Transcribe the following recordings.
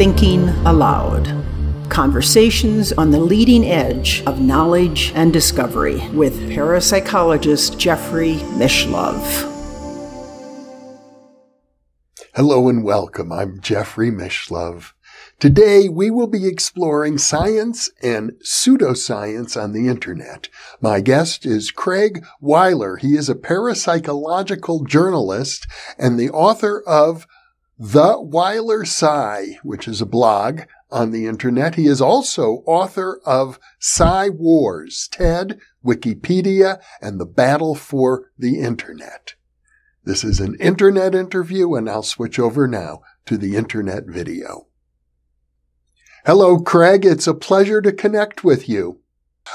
Thinking Aloud. Conversations on the leading edge of knowledge and discovery with parapsychologist Jeffrey Mishlove. Hello and welcome. I'm Jeffrey Mishlove. Today we will be exploring science and pseudoscience on the internet. My guest is Craig Weiler. He is a parapsychological journalist and the author of The Weiler Psi, which is a blog on the internet. He is also author of Psi Wars, TED, Wikipedia, and the Battle for the Internet. This is an internet interview, and I'll switch over now to the internet video. Hello, Craig. It's a pleasure to connect with you.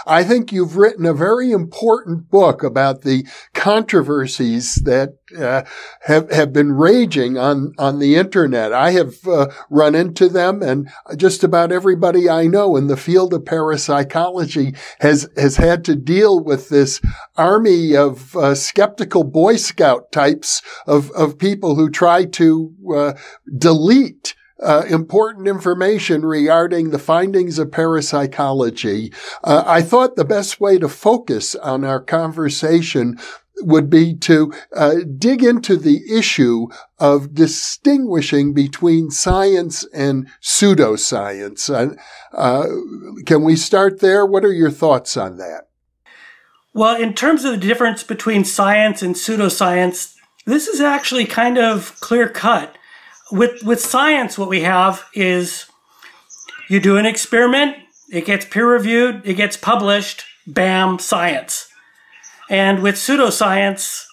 I think you've written a very important book about the controversies that have been raging on the internet. I have run into them, and just about everybody I know in the field of parapsychology has had to deal with this army of skeptical Boy Scout types of people who try to delete important information regarding the findings of parapsychology. I thought the best way to focus on our conversation would be to dig into the issue of distinguishing between science and pseudoscience. Can we start there? What are your thoughts on that? Well, in terms of the difference between science and pseudoscience, this is actually kind of clear-cut. With science, what we have is you do an experiment, it gets peer-reviewed, it gets published, bam, science. And with pseudoscience,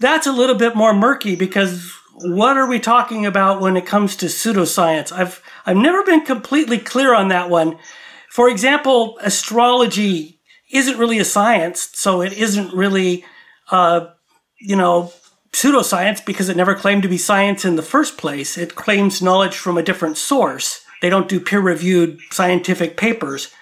that's a little bit more murky, because what are we talking about when it comes to pseudoscience? I've never been completely clear on that one. For example, astrology isn't really a science, so it isn't really, pseudoscience, because it never claimed to be science in the first place. It claims knowledge from a different source. They don't do peer-reviewed scientific papers.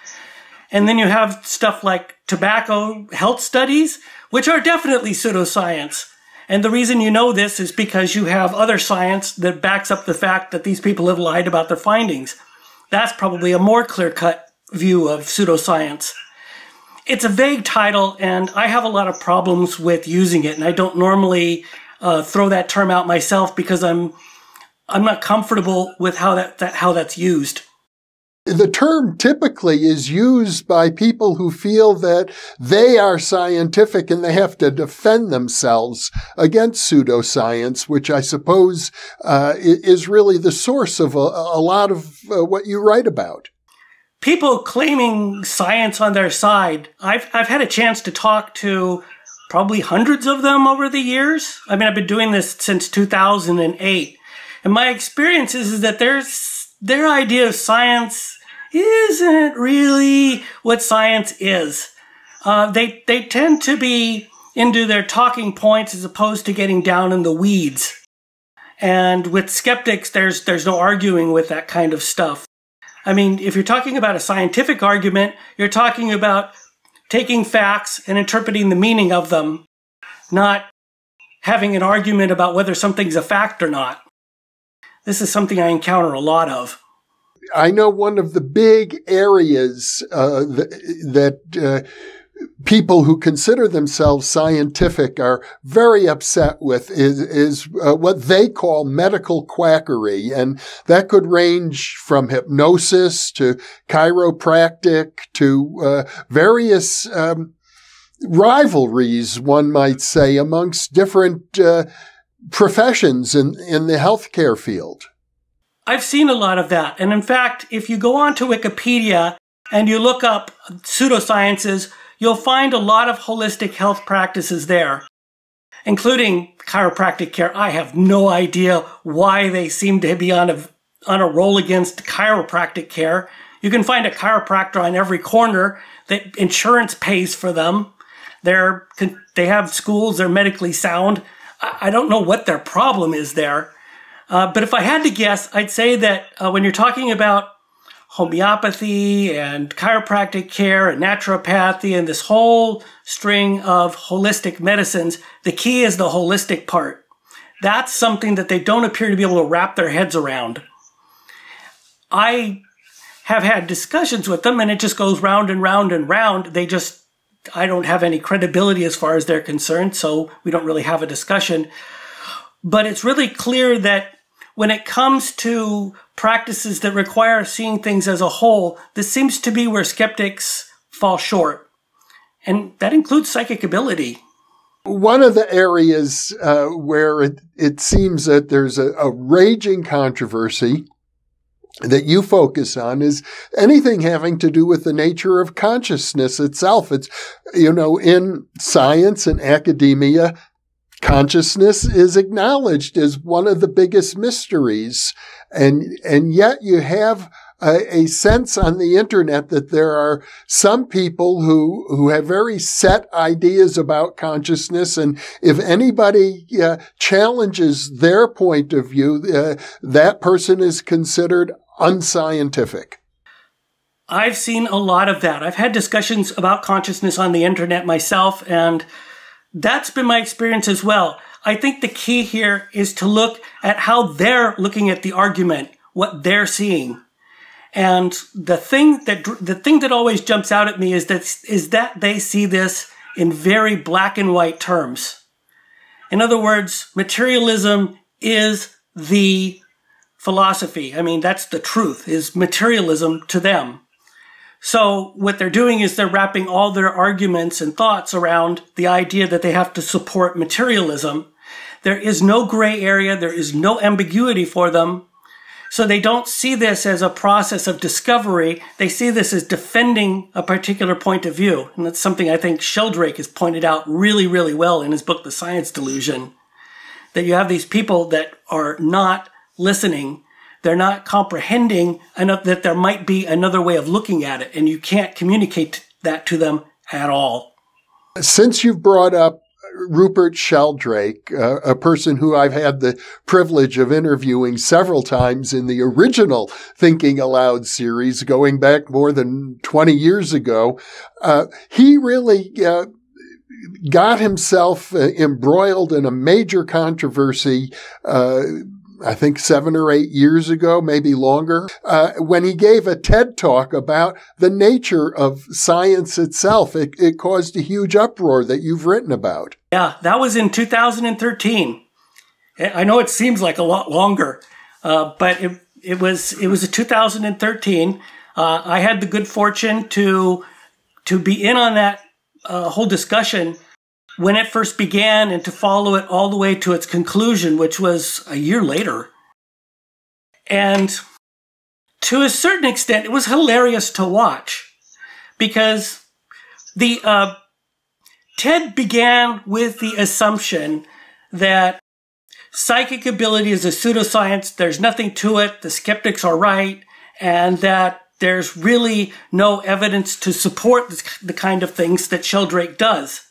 And then you have stuff like tobacco health studies, which are definitely pseudoscience. And the reason you know this is because you have other science that backs up the fact that these people have lied about their findings. That's probably a more clear-cut view of pseudoscience. It's a vague title, and I have a lot of problems with using it, and I don't normally throw that term out myself, because I'm not comfortable with how that's used. The term typically is used by people who feel that they are scientific and they have to defend themselves against pseudoscience, which I suppose is really the source of a lot of what you write about. People claiming science on their side, I've had a chance to talk to probably hundreds of them over the years. I mean, I've been doing this since 2008. And my experience is that their idea of science isn't really what science is. They tend to be into their talking points as opposed to getting down in the weeds. And with skeptics, there's no arguing with that kind of stuff. I mean, if you're talking about a scientific argument, you're talking about taking facts and interpreting the meaning of them, not having an argument about whether something's a fact or not. This is something I encounter a lot of. I know one of the big areas that people who consider themselves scientific are very upset with is what they call medical quackery. And that could range from hypnosis to chiropractic to various rivalries, one might say, amongst different professions in the healthcare field. I've seen a lot of that. And in fact, if you go onto Wikipedia and you look up pseudosciences, you'll find a lot of holistic health practices there, including chiropractic care. I have no idea why they seem to be on a roll against chiropractic care. You can find a chiropractor on every corner. That insurance pays for them. They have schools. They're medically sound. I don't know what their problem is there. But if I had to guess, I'd say that when you're talking about homeopathy and chiropractic care and naturopathy and this whole string of holistic medicines, the key is the holistic part. That's something that they don't appear to be able to wrap their heads around. I have had discussions with them, and it just goes round and round and round. They just, I don't have any credibility as far as they're concerned, so we don't really have a discussion. But it's really clear that when it comes to practices that require seeing things as a whole, this seems to be where skeptics fall short. And that includes psychic ability. One of the areas where it seems that there's a raging controversy that you focus on is anything having to do with the nature of consciousness itself. It's, you know, in science and academia, consciousness is acknowledged as one of the biggest mysteries. And yet you have a sense on the internet that there are some people who have very set ideas about consciousness. And if anybody challenges their point of view, that person is considered unscientific. I've seen a lot of that. I've had discussions about consciousness on the internet myself, and that's been my experience as well. I think the key here is to look at how they're looking at the argument, what they're seeing. And the thing that always jumps out at me is that they see this in very black and white terms. In other words, materialism is the philosophy. I mean, that's the truth, is materialism to them. So what they're doing is they're wrapping all their arguments and thoughts around the idea that they have to support materialism. There is no gray area. There is no ambiguity for them. So they don't see this as a process of discovery. They see this as defending a particular point of view. And that's something I think Sheldrake has pointed out really, really well in his book, The Science Delusion, that you have these people that are not listening. They're not comprehending enough that there might be another way of looking at it. And you can't communicate that to them at all. Since you've brought up Rupert Sheldrake, a person who I've had the privilege of interviewing several times in the original Thinking Aloud series, going back more than 20 years ago, he really got himself embroiled in a major controversy, I think 7 or 8 years ago, maybe longer, when he gave a TED talk about the nature of science itself. It caused a huge uproar that you've written about. Yeah, that was in 2013. I know it seems like a lot longer, but it was a 2013. I had the good fortune to be in on that whole discussion when it first began and to follow it all the way to its conclusion, which was a year later. And to a certain extent, it was hilarious to watch because the TED began with the assumption that psychic ability is a pseudoscience, there's nothing to it, the skeptics are right, and that there's really no evidence to support the kind of things that Sheldrake does.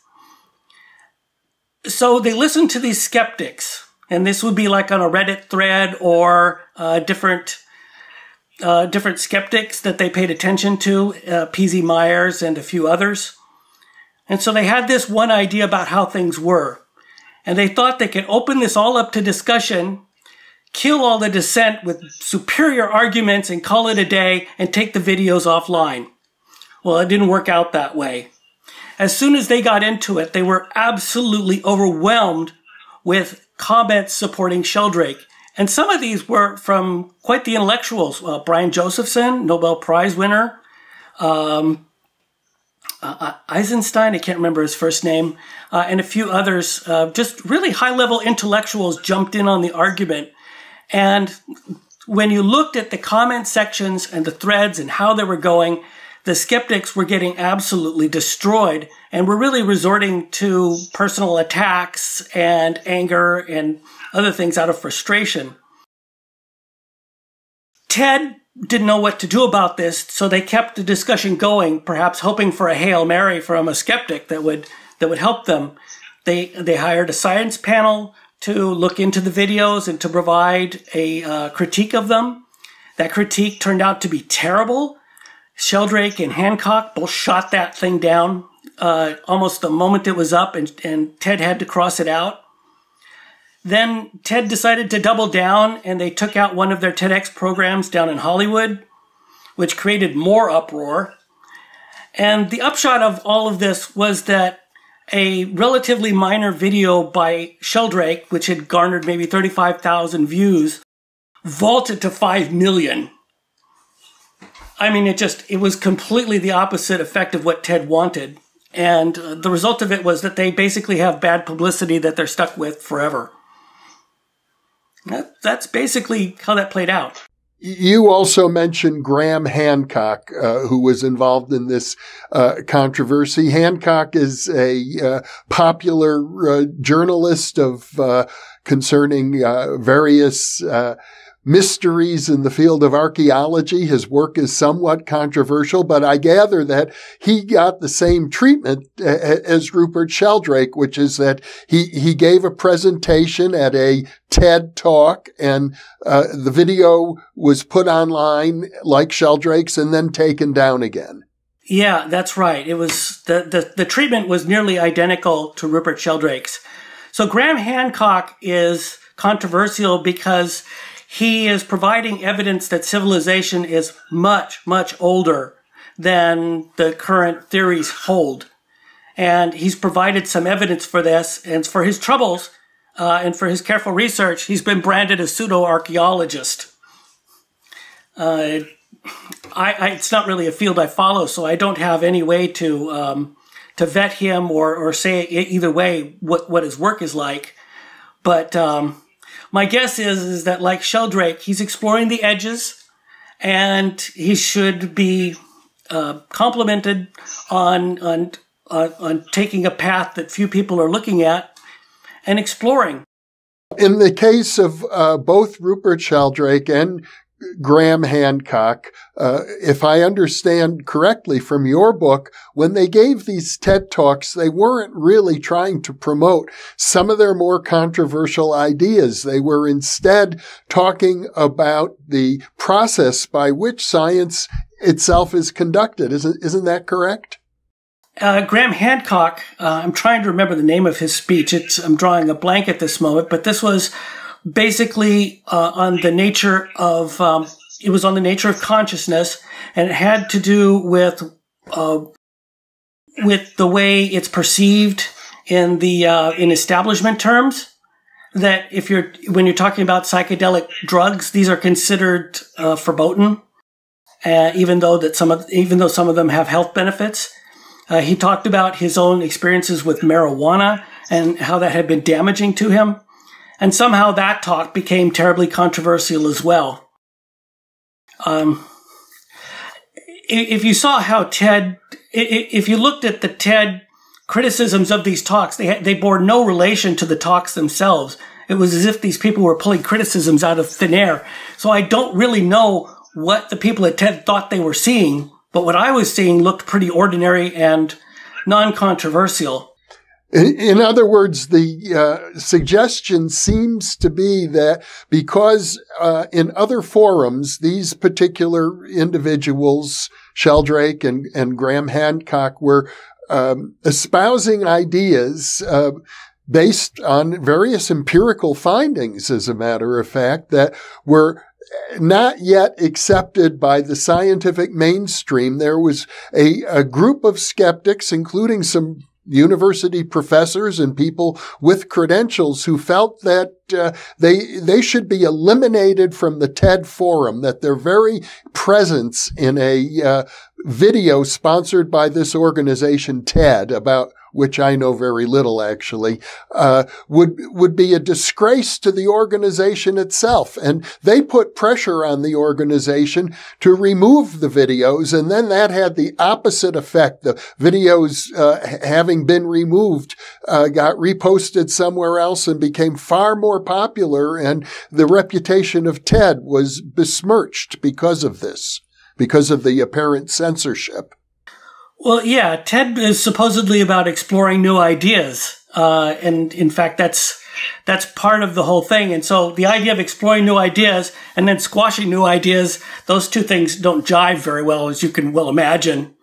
So they listened to these skeptics, and this would be like on a Reddit thread or different skeptics that they paid attention to, PZ Myers and a few others. And so they had this one idea about how things were, and they thought they could open this all up to discussion, kill all the dissent with superior arguments and call it a day and take the videos offline. Well, it didn't work out that way. As soon as they got into it, they were absolutely overwhelmed with comments supporting Sheldrake. And some of these were from quite the intellectuals. Brian Josephson, Nobel Prize winner. Eisenstein, I can't remember his first name. And a few others, just really high-level intellectuals jumped in on the argument. And when you looked at the comment sections and the threads and how they were going, the skeptics were getting absolutely destroyed and were really resorting to personal attacks and anger and other things out of frustration. TED didn't know what to do about this, so they kept the discussion going, perhaps hoping for a Hail Mary from a skeptic that would help them. They hired a science panel to look into the videos and to provide a critique of them. That critique turned out to be terrible. Sheldrake and Hancock both shot that thing down almost the moment it was up, and TED had to cross it out. Then TED decided to double down, and they took out one of their TEDx programs down in Hollywood, which created more uproar. And the upshot of all of this was that a relatively minor video by Sheldrake, which had garnered maybe 35,000 views, vaulted to 5 million. I mean, it was completely the opposite effect of what TED wanted. And the result of it was that they basically have bad publicity that they're stuck with forever. That's basically how that played out. You also mentioned Graham Hancock, who was involved in this controversy. Hancock is a popular journalist of concerning various mysteries in the field of archaeology. His work is somewhat controversial, but I gather that he got the same treatment as Rupert Sheldrake, which is that he gave a presentation at a TED talk, and the video was put online like Sheldrake's and then taken down again. Yeah, that's right. It was the treatment was nearly identical to Rupert Sheldrake's. So Graham Hancock is controversial because he is providing evidence that civilization is much, much older than the current theories hold. And he's provided some evidence for this, and for his troubles and for his careful research, he's been branded a pseudo-archaeologist. It's not really a field I follow, so I don't have any way to vet him or say either way what his work is like. But my guess is that, like Sheldrake, he's exploring the edges, and he should be complimented on taking a path that few people are looking at and exploring. In the case of both Rupert Sheldrake and Graham Hancock, if I understand correctly from your book, when they gave these TED Talks, they weren't really trying to promote some of their more controversial ideas. They were instead talking about the process by which science itself is conducted. Isn't that correct? Graham Hancock, I'm trying to remember the name of his speech. I'm drawing a blank at this moment, but this was basically on the nature of it was on the nature of consciousness, and it had to do with the way it's perceived in the in establishment terms. That if when you're talking about psychedelic drugs, these are considered verboten, even though some of them have health benefits. He talked about his own experiences with marijuana and how that had been damaging to him. And somehow that talk became terribly controversial as well. If you saw how TED, if you looked at the TED criticisms of these talks, they bore no relation to the talks themselves. It was as if these people were pulling criticisms out of thin air. So I don't really know what the people at TED thought they were seeing, but what I was seeing looked pretty ordinary and non-controversial. In other words, the suggestion seems to be that because in other forums, these particular individuals, Sheldrake and Graham Hancock, were espousing ideas based on various empirical findings, as a matter of fact, that were not yet accepted by the scientific mainstream. There was a group of skeptics, including some university professors and people with credentials, who felt that they should be eliminated from the TED forum, that their very presence in a video sponsored by this organization, TED, about which I know very little actually, would be a disgrace to the organization itself. And they put pressure on the organization to remove the videos, and then that had the opposite effect. The videos, having been removed, got reposted somewhere else and became far more popular, and the reputation of TED was besmirched because of this, because of the apparent censorship. Well, yeah, TED is supposedly about exploring new ideas. And in fact, that's part of the whole thing. And so the idea of exploring new ideas and then squashing new ideas, those two things don't jive very well, as you can well imagine.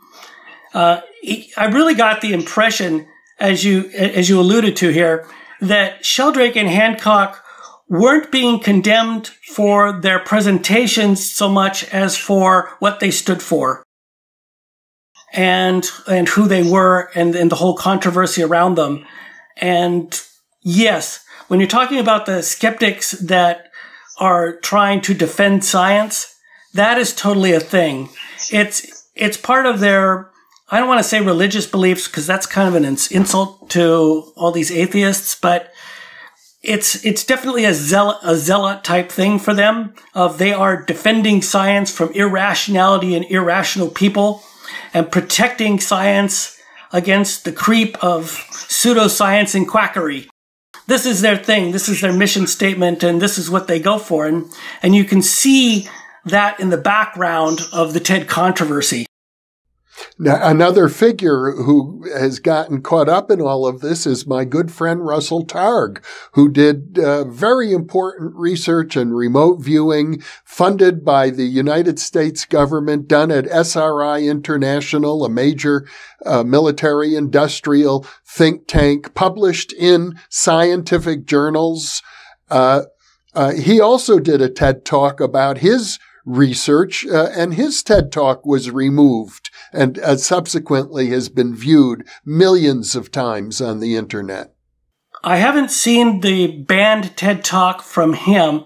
I really got the impression, as you alluded to here, that Sheldrake and Hancock weren't being condemned for their presentations so much as for what they stood for and who they were and the whole controversy around them. And yes, when you're talking about the skeptics that are trying to defend science, that is totally a thing. It's part of their, I don't want to say religious beliefs, because that's kind of an insult to all these atheists, but it's definitely a zealot type thing for them. Of they are defending science from irrationality and irrational people, and protecting science against the creep of pseudoscience and quackery. This is their thing. This is their mission statement, and this is what they go for. And you can see that in the background of the TED controversy. Now, another figure who has gotten caught up in all of this is my good friend Russell Targ, who did very important research and remote viewing funded by the United States government, done at SRI International, a major military industrial think tank, published in scientific journals. He also did a TED talk about his research, and his TED talk was removed and subsequently has been viewed millions of times on the internet. I haven't seen the banned TED talk from him,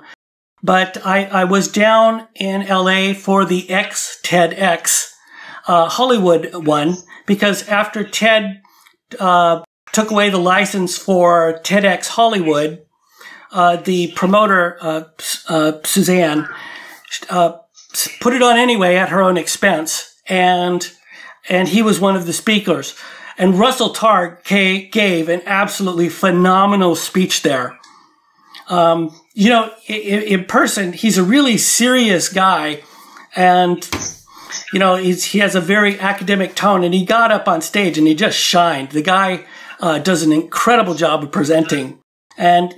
but I was down in LA for the TEDx, Hollywood one, because after TED took away the license for TEDx Hollywood, the promoter, Suzanne, put it on anyway at her own expense, and he was one of the speakers. And Russell Targ gave an absolutely phenomenal speech there. You know, in person, he's a really serious guy, and you know he has a very academic tone. And he got up on stage and he just shined. The guy does an incredible job of presenting, and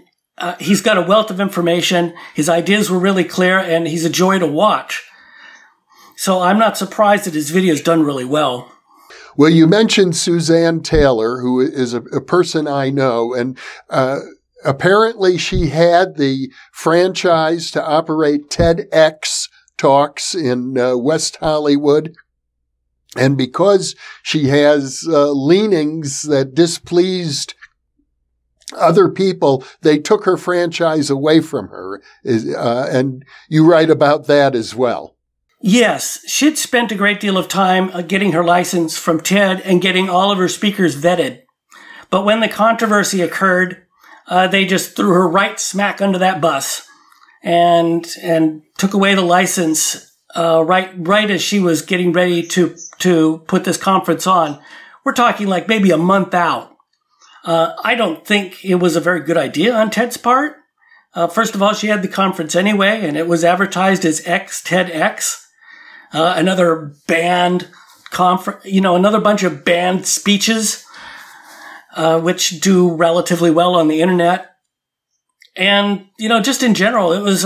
he's got a wealth of information. His ideas were really clear, and he's a joy to watch. So I'm not surprised that his video's done really well. Well, you mentioned Suzanne Taylor, who is a person I know, and apparently she had the franchise to operate TEDx talks in West Hollywood. And because she has leanings that displeased other people, they took her franchise away from her. And you write about that as well. Yes. She'd spent a great deal of time getting her license from TED and getting all of her speakers vetted. But when the controversy occurred, they just threw her right smack under that bus and took away the license right as she was getting ready to put this conference on. We're talking like maybe a month out. I don't think it was a very good idea on TED's part. First of all, she had the conference anyway, and it was advertised as TEDx, another banned conference, you know, another bunch of banned speeches, which do relatively well on the internet. And, you know, just in general, it was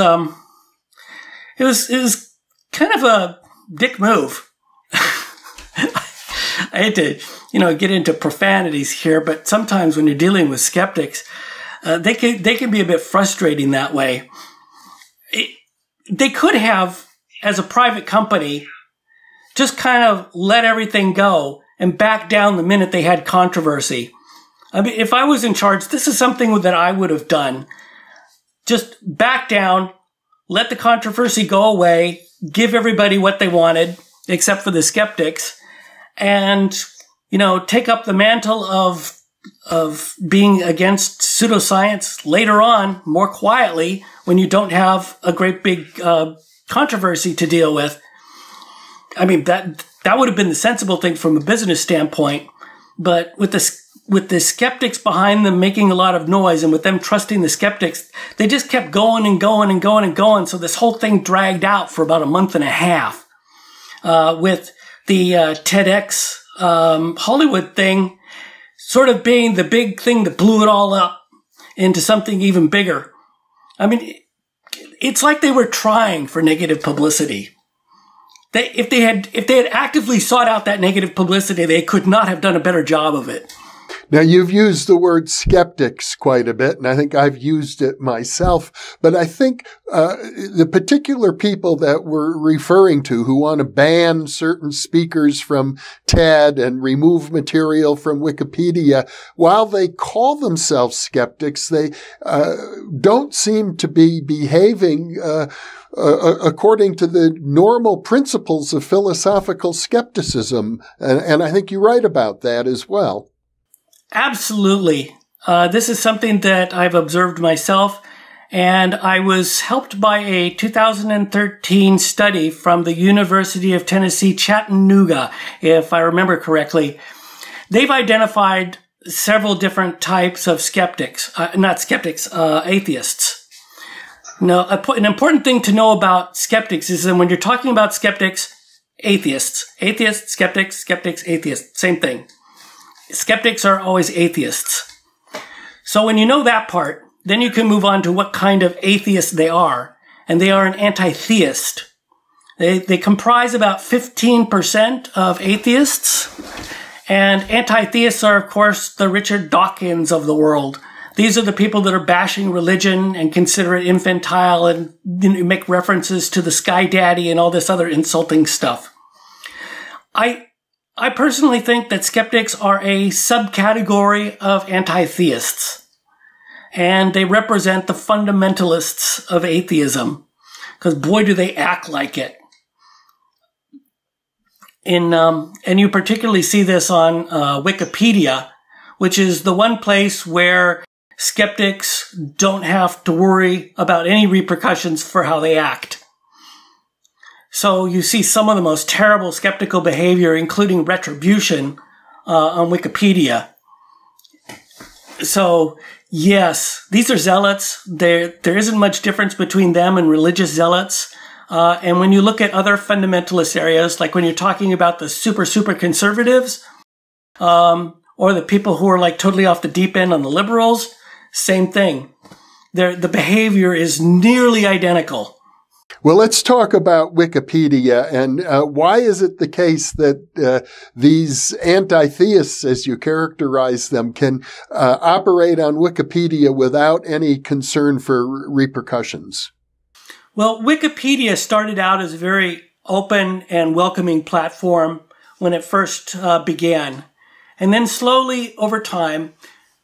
kind of a dick move. I hate to, you know, get into profanities here, but sometimes when you're dealing with skeptics, they can be a bit frustrating that way. They could have, as a private company, just kind of let everything go and back down the minute they had controversy. I mean, if I was in charge, this is something that I would have done. Just back down, let the controversy go away, give everybody what they wanted, except for the skeptics. And, you know, take up the mantle of being against pseudoscience later on, more quietly, when you don't have a great big controversy to deal with. I mean, that would have been the sensible thing from a business standpoint. But with the skeptics behind them making a lot of noise, and with them trusting the skeptics, they just kept going and going and going and going. So this whole thing dragged out for about a month and a half with the TEDx Hollywood thing sort of being the big thing that blew it all up into something even bigger. I mean, it's like they were trying for negative publicity. If they had actively sought out that negative publicity, they could not have done a better job of it. Now, you've used the word skeptics quite a bit, and I think I've used it myself. But I think the particular people that we're referring to who want to ban certain speakers from TED and remove material from Wikipedia, while they call themselves skeptics, they don't seem to be behaving according to the normal principles of philosophical skepticism. And I think you're right about that as well. Absolutely. This is something that I've observed myself, and I was helped by a 2013 study from the University of Tennessee, Chattanooga, if I remember correctly. They've identified several different types of skeptics, atheists. Now, an important thing to know about skeptics is that when you're talking about skeptics, atheists, skeptics, atheists, same thing. Skeptics are always atheists. So when you know that part, then you can move on to what kind of atheist they are. And they are an anti-theist. They comprise about 15% of atheists. And anti-theists are, of course, the Richard Dawkins of the world. These are the people that are bashing religion and consider it infantile and make references to the sky daddy and all this other insulting stuff. I personally think that skeptics are a subcategory of anti-theists, and they represent the fundamentalists of atheism, because boy, do they act like it. And you particularly see this on Wikipedia, which is the one place where skeptics don't have to worry about any repercussions for how they act. So you see some of the most terrible skeptical behavior, including retribution, on Wikipedia. So yes, these are zealots. There isn't much difference between them and religious zealots. And when you look at other fundamentalist areas, like when you're talking about the super conservatives, or the people who are like totally off the deep end on the liberals, same thing. The behavior is nearly identical. Well, let's talk about Wikipedia, and why is it the case that these anti-theists, as you characterize them, can operate on Wikipedia without any concern for repercussions? Well, Wikipedia started out as a very open and welcoming platform when it first began. And then slowly, over time,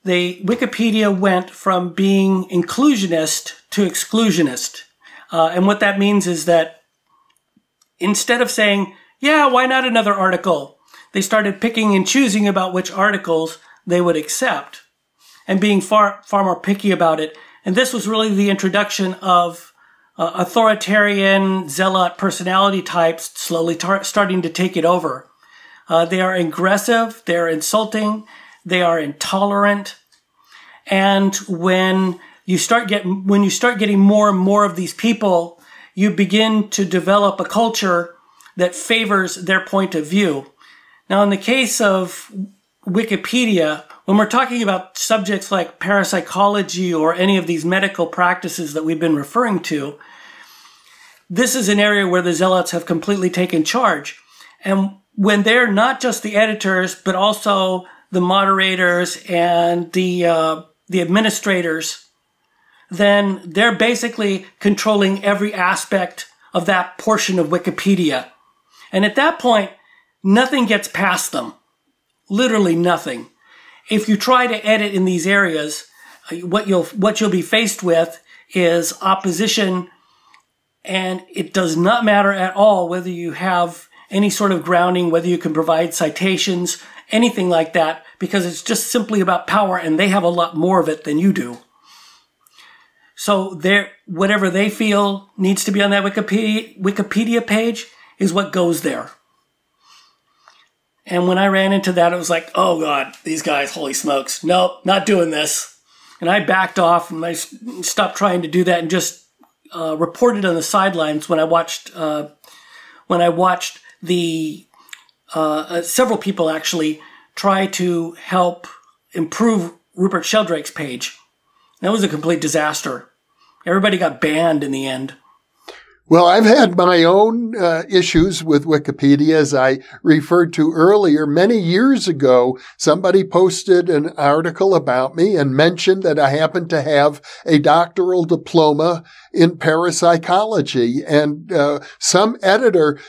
Wikipedia went from being inclusionist to exclusionist. And what that means is that instead of saying, yeah, why not another article? They started picking and choosing about which articles they would accept and being far more picky about it. And this was really the introduction of authoritarian, zealot personality types slowly starting to take it over. They are aggressive, they are insulting, they are intolerant. And when you start getting more and more of these people, you begin to develop a culture that favors their point of view. Now, in the case of Wikipedia, when we're talking about subjects like parapsychology or any of these medical practices that we've been referring to, this is an area where the zealots have completely taken charge. And when they're not just the editors, but also the moderators and the administrators, then they're basically controlling every aspect of that portion of Wikipedia. And at that point, nothing gets past them. Literally nothing. If you try to edit in these areas, what you'll be faced with is opposition, and it does not matter at all whether you have any sort of grounding, whether you can provide citations, anything like that, because it's just simply about power, and they have a lot more of it than you do. So whatever they feel needs to be on that Wikipedia page is what goes there. And when I ran into that, it was like, oh God, these guys, holy smokes. Nope, not doing this. And I backed off and I stopped trying to do that and just reported on the sidelines when I watched, the several people actually try to help improve Rupert Sheldrake's page. That was a complete disaster. Everybody got banned in the end. Well, I've had my own issues with Wikipedia, as I referred to earlier. Many years ago, somebody posted an article about me and mentioned that I happened to have a doctoral diploma in parapsychology. And some editor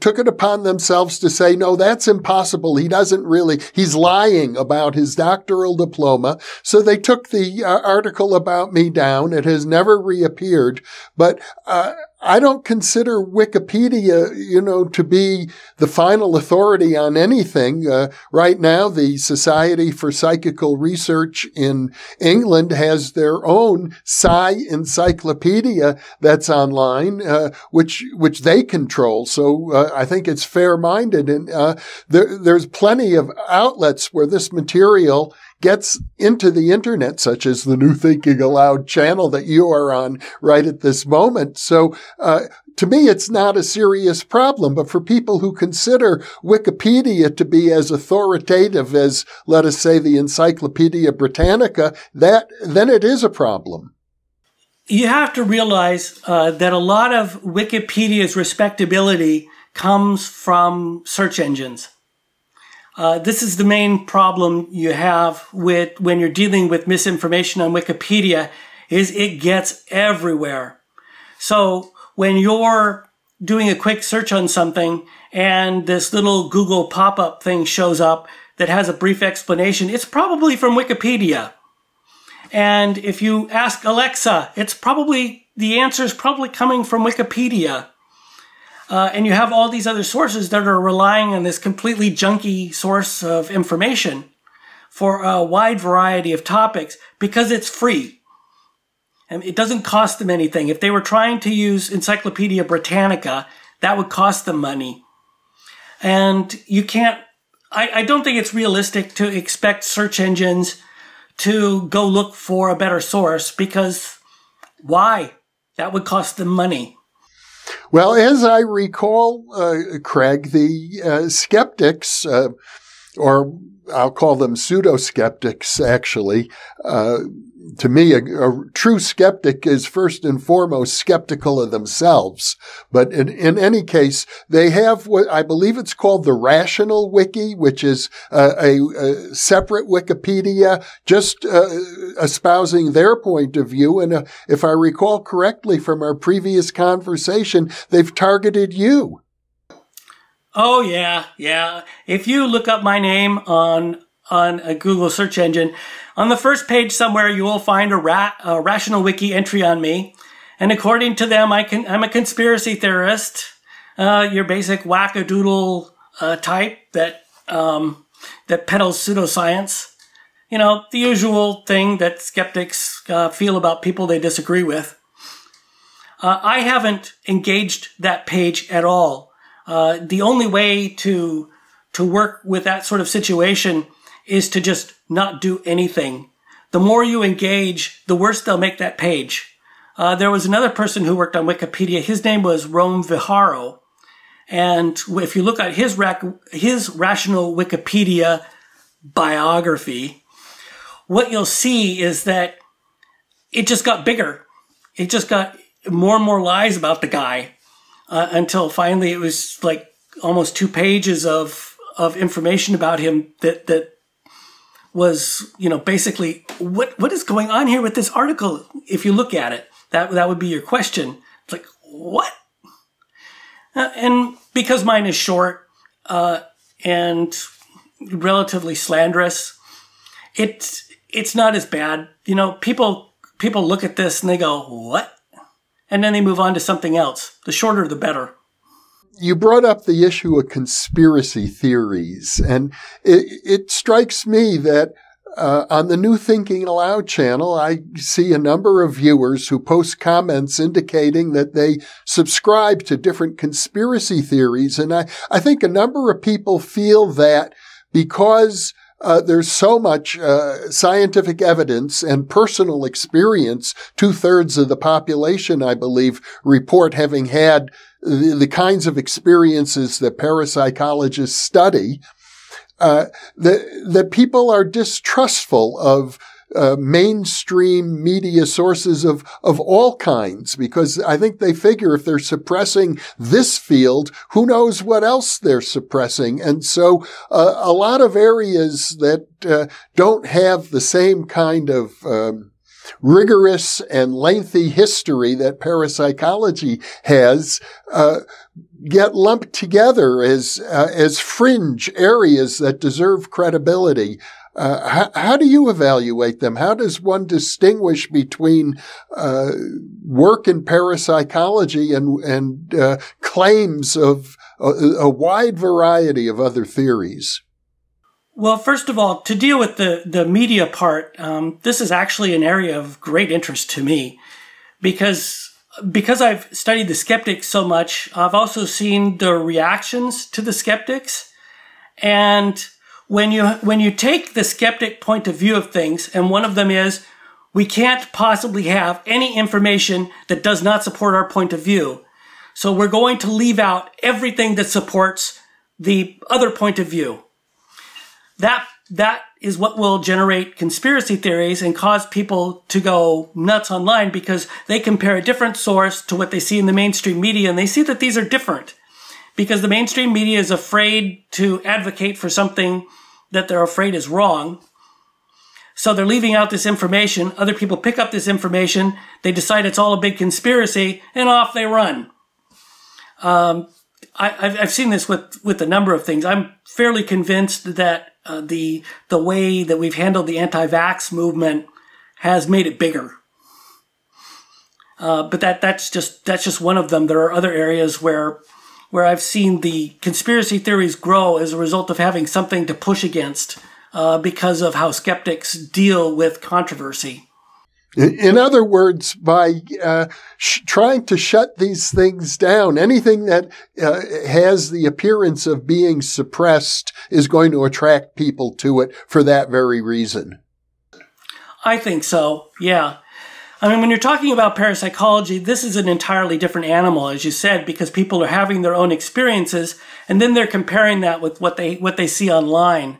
took it upon themselves to say, no, that's impossible. He doesn't really, he's lying about his doctoral diploma. So they took the article about me down. It has never reappeared. But I don't consider Wikipedia, you know, to be the final authority on anything. Right now, the Society for Psychical Research in England has their own Psi encyclopedia that's online, which they control. So I think it's fair-minded, and there's plenty of outlets where this material gets into the internet, such as the New Thinking Aloud channel that you are on right at this moment. So to me, it's not a serious problem, but for people who consider Wikipedia to be as authoritative as, let us say, the Encyclopedia Britannica, then it is a problem. You have to realize that a lot of Wikipedia's respectability comes from search engines. This is the main problem you have with when you're dealing with misinformation on Wikipedia, is it gets everywhere. So when you're doing a quick search on something and this little Google pop-up thing shows up that has a brief explanation, it's probably from Wikipedia. And if you ask Alexa, it's probably, the answer is probably coming from Wikipedia. And you have all these other sources that are relying on this completely junky source of information for a wide variety of topics because it's free. And it doesn't cost them anything. If they were trying to use Encyclopedia Britannica, that would cost them money. And you can't, I don't think it's realistic to expect search engines to go look for a better source, because why? That would cost them money. Well, as I recall, Craig, the skeptics, or I'll call them pseudo-skeptics, actually, to me, a true skeptic is first and foremost skeptical of themselves. But in any case, they have what I believe it's called the Rational Wiki, which is a separate Wikipedia just espousing their point of view. And if I recall correctly from our previous conversation, they've targeted you. Oh, yeah, yeah. If you look up my name on a Google search engine, on the first page somewhere, you will find a Rational Wiki entry on me. And according to them, I'm a conspiracy theorist, your basic wackadoodle type that peddles pseudoscience. You know, the usual thing that skeptics feel about people they disagree with. I haven't engaged that page at all. The only way to work with that sort of situation is to just not do anything. The more you engage, the worse they'll make that page. There was another person who worked on Wikipedia. His name was Rome Viharo. And if you look at his Rational Wikipedia biography, what you'll see is that it just got bigger. It just got more and more lies about the guy until finally it was like almost 2 pages of information about him that was, you know, basically, what is going on here with this article? If you look at it, that would be your question. It's like, what? And because mine is short and relatively slanderous, it's not as bad. You know, people look at this and they go, what? And then they move on to something else. The shorter, the better. You brought up the issue of conspiracy theories, and it strikes me that on the New Thinking Aloud channel, I see a number of viewers who post comments indicating that they subscribe to different conspiracy theories, and I think a number of people feel that because there's so much scientific evidence and personal experience, 2/3 of the population, I believe, report having had the kinds of experiences that parapsychologists study, that people are distrustful of mainstream media sources of all kinds, because I think they figure if they're suppressing this field, who knows what else they're suppressing. And so a lot of areas that don't have the same kind of rigorous and lengthy history that parapsychology has get lumped together as fringe areas that deserve credibility. How do you evaluate them? How does one distinguish between work in parapsychology and claims of a wide variety of other theories? Well, first of all, to deal with the media part, this is actually an area of great interest to me because I've studied the skeptics so much. I've also seen the reactions to the skeptics. And when you take the skeptic point of view of things, and one of them is, we can't possibly have any information that does not support our point of view. So we're going to leave out everything that supports the other point of view. That is what will generate conspiracy theories and cause people to go nuts online, because they compare a different source to what they see in the mainstream media, and they see that these are different because the mainstream media is afraid to advocate for something that they're afraid is wrong. So they're leaving out this information. Other people pick up this information. They decide it's all a big conspiracy, and off they run. I've seen this with a number of things. I'm fairly convinced that the way that we've handled the anti-vax movement has made it bigger. But that's just one of them. There are other areas where I've seen the conspiracy theories grow as a result of having something to push against because of how skeptics deal with controversy. In other words, by trying to shut these things down, anything that has the appearance of being suppressed is going to attract people to it for that very reason. I think so, yeah. I mean, when you're talking about parapsychology, this is an entirely different animal, as you said, because people are having their own experiences, and then they're comparing that with what they see online.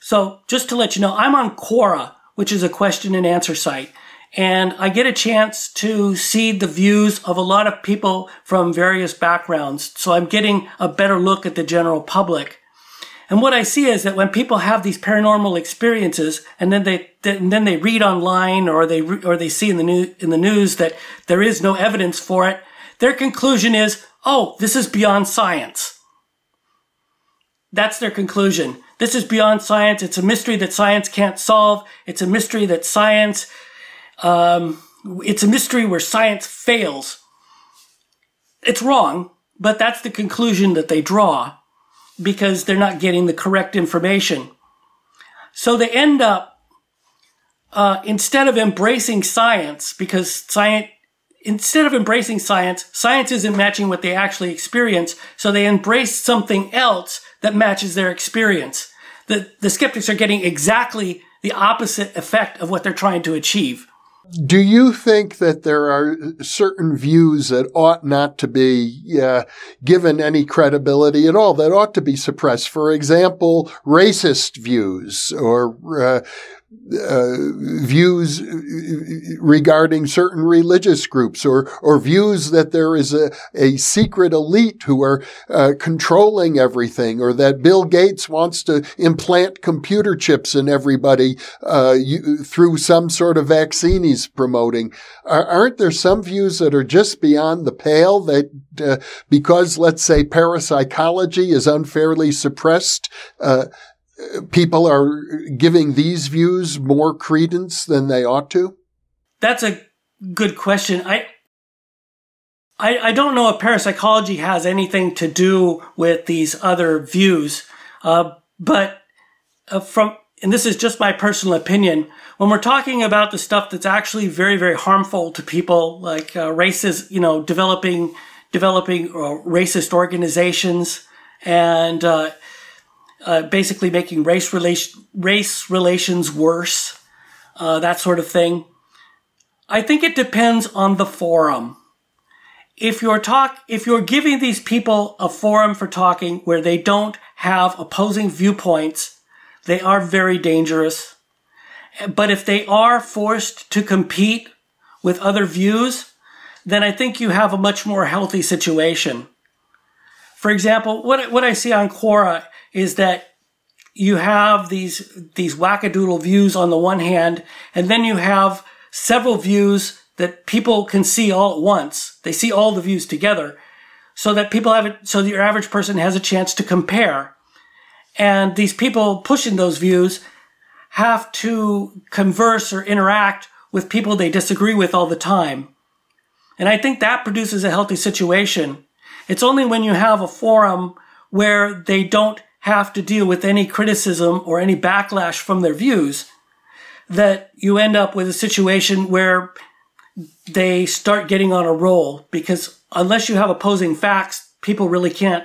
So just to let you know, I'm on Quora, which is a question and answer site, and I get a chance to see the views of a lot of people from various backgrounds. So I'm getting a better look at the general public. And what I see is that when people have these paranormal experiences and then they read online or they see in the news that there is no evidence for it, their conclusion is, "Oh, this is beyond science." That's their conclusion. This is beyond science. It's a mystery that science can't solve. It's a mystery that science, it's a mystery where science fails. It's wrong, but that's the conclusion that they draw because they're not getting the correct information. So they end up, instead of embracing science, because science isn't matching what they actually experience, so they embrace something else that matches their experience. The skeptics are getting exactly the opposite effect of what they're trying to achieve. Do you think that there are certain views that ought not to be given any credibility at all, that ought to be suppressed? For example, racist views or views regarding certain religious groups or views that there is a secret elite who are controlling everything, or that Bill Gates wants to implant computer chips in everybody through some sort of vaccine he's promoting. Aren't there some views that are just beyond the pale that because, let's say, parapsychology is unfairly suppressed, people are giving these views more credence than they ought to? That's a good question. I don't know if parapsychology has anything to do with these other views, and this is just my personal opinion, when we're talking about the stuff that's actually very, very harmful to people, like races, developing racist organizations and basically making race relations worse, that sort of thing. I think it depends on the forum. If you're giving these people a forum for talking where they don't have opposing viewpoints, they are very dangerous. But if they are forced to compete with other views, then I think you have a much more healthy situation. For example, what I see on Quora is that you have these wackadoodle views on the one hand, and then you have several views that people can see all at once. They see all the views together, so that people have it, so that your average person has a chance to compare. And these people pushing those views have to converse or interact with people they disagree with all the time. And I think that produces a healthy situation. It's only when you have a forum where they don't have to deal with any criticism or any backlash from their views that you end up with a situation where they start getting on a roll, because unless you have opposing facts, people really can't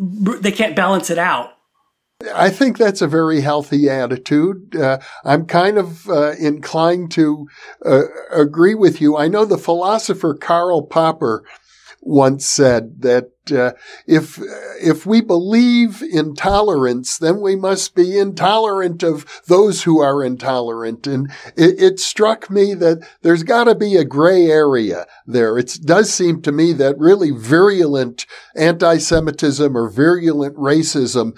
balance it out. I think that's a very healthy attitude. I'm kind of inclined to agree with you. I know the philosopher Karl Popper once said that if we believe in tolerance, then we must be intolerant of those who are intolerant. And it struck me that there's got to be a gray area there. It does seem to me that really virulent anti-Semitism or virulent racism,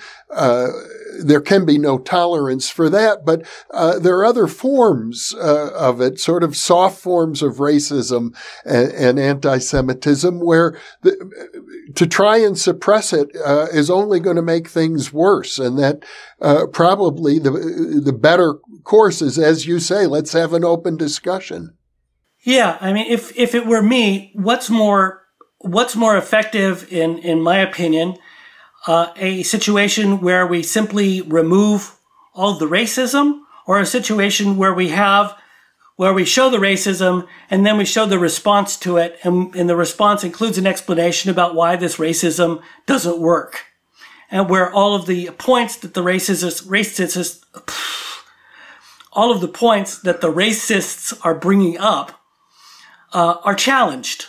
there can be no tolerance for that, but there are other forms of it, sort of soft forms of racism and anti-Semitism, where to try and suppress it is only going to make things worse, and that probably the better course is, as you say, let's have an open discussion. Yeah, I mean, if it were me, what's more effective, in my opinion, a situation where we simply remove all the racism, or a situation where we show the racism and then we show the response to it, and the response includes an explanation about why this racism doesn't work, and where all of the points that the racists are bringing up are challenged.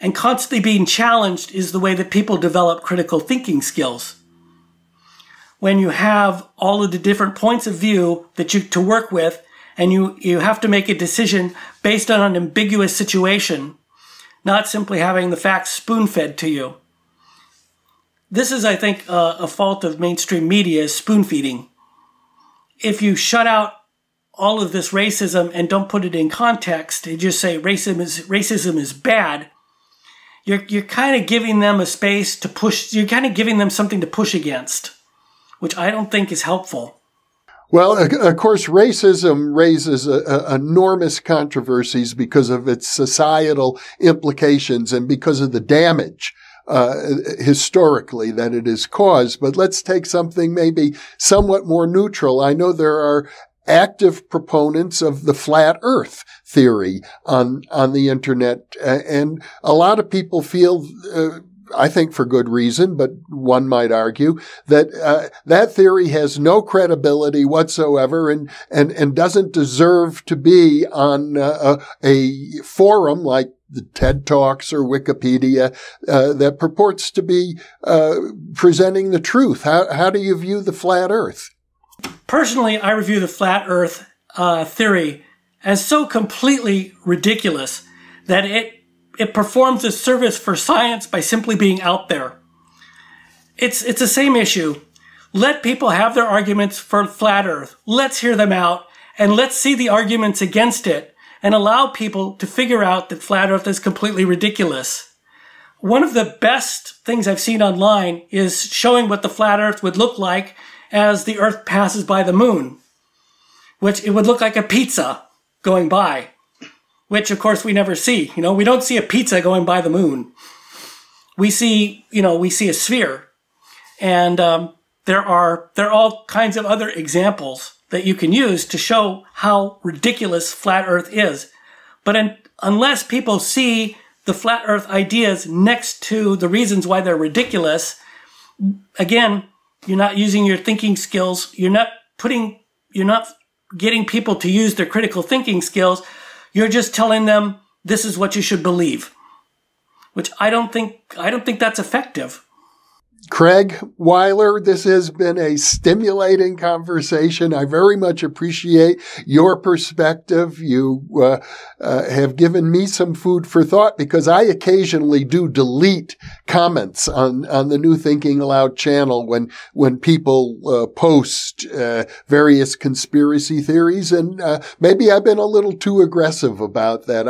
And constantly being challenged is the way that people develop critical thinking skills. When you have all of the different points of view that you to work with, and you have to make a decision based on an ambiguous situation, not simply having the facts spoon-fed to you. This is, I think, a fault of mainstream media, is spoon-feeding. If you shut out all of this racism and don't put it in context, and just say racism is bad, You're kind of giving them a space to push. You're kind of giving them something to push against, which I don't think is helpful. Well, of course, racism raises enormous controversies because of its societal implications and because of the damage historically that it has caused. But let's take something maybe somewhat more neutral. I know there are active proponents of the flat earth theory on the internet. And a lot of people feel, I think for good reason, but one might argue that, that theory has no credibility whatsoever and doesn't deserve to be on a forum like the TED Talks or Wikipedia, that purports to be, presenting the truth. How do you view the flat earth? Personally, I review the flat earth theory as so completely ridiculous that it performs a service for science by simply being out there. It's the same issue. Let people have their arguments for flat earth. Let's hear them out, and let's see the arguments against it, and allow people to figure out that flat earth is completely ridiculous. One of the best things I've seen online is showing what the flat earth would look like as the Earth passes by the moon, which it would look like a pizza going by, which of course we never see. You know, we don't see a pizza going by the moon. We see, you know, we see a sphere, and there are all kinds of other examples that you can use to show how ridiculous flat Earth is. But unless people see the flat Earth ideas next to the reasons why they're ridiculous, again, you're not using your thinking skills. You're not getting people to use their critical thinking skills. You're just telling them this is what you should believe, which I don't think that's effective. Craig Weiler, this has been a stimulating conversation. I very much appreciate your perspective. You have given me some food for thought, because I occasionally do delete comments on the New Thinking Aloud channel when people post various conspiracy theories, and maybe I've been a little too aggressive about that.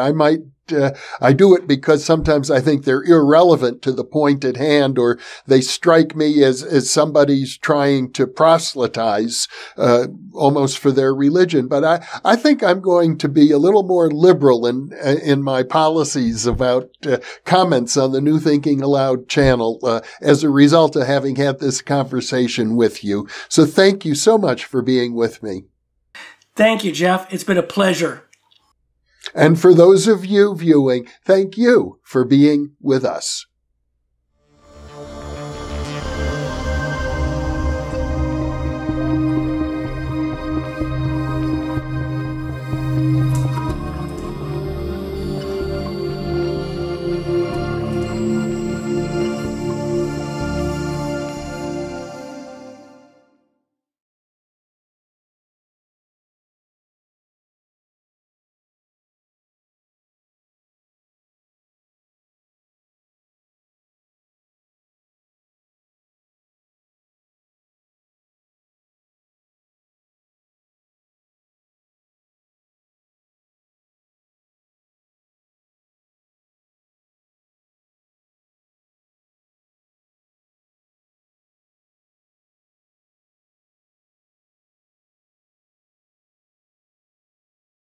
I do it because sometimes I think they're irrelevant to the point at hand, or they strike me as somebody's trying to proselytize almost for their religion. But I think I'm going to be a little more liberal in my policies about comments on the New Thinking Aloud channel as a result of having had this conversation with you. So thank you so much for being with me. Thank you, Jeff. It's been a pleasure. And for those of you viewing, thank you for being with us.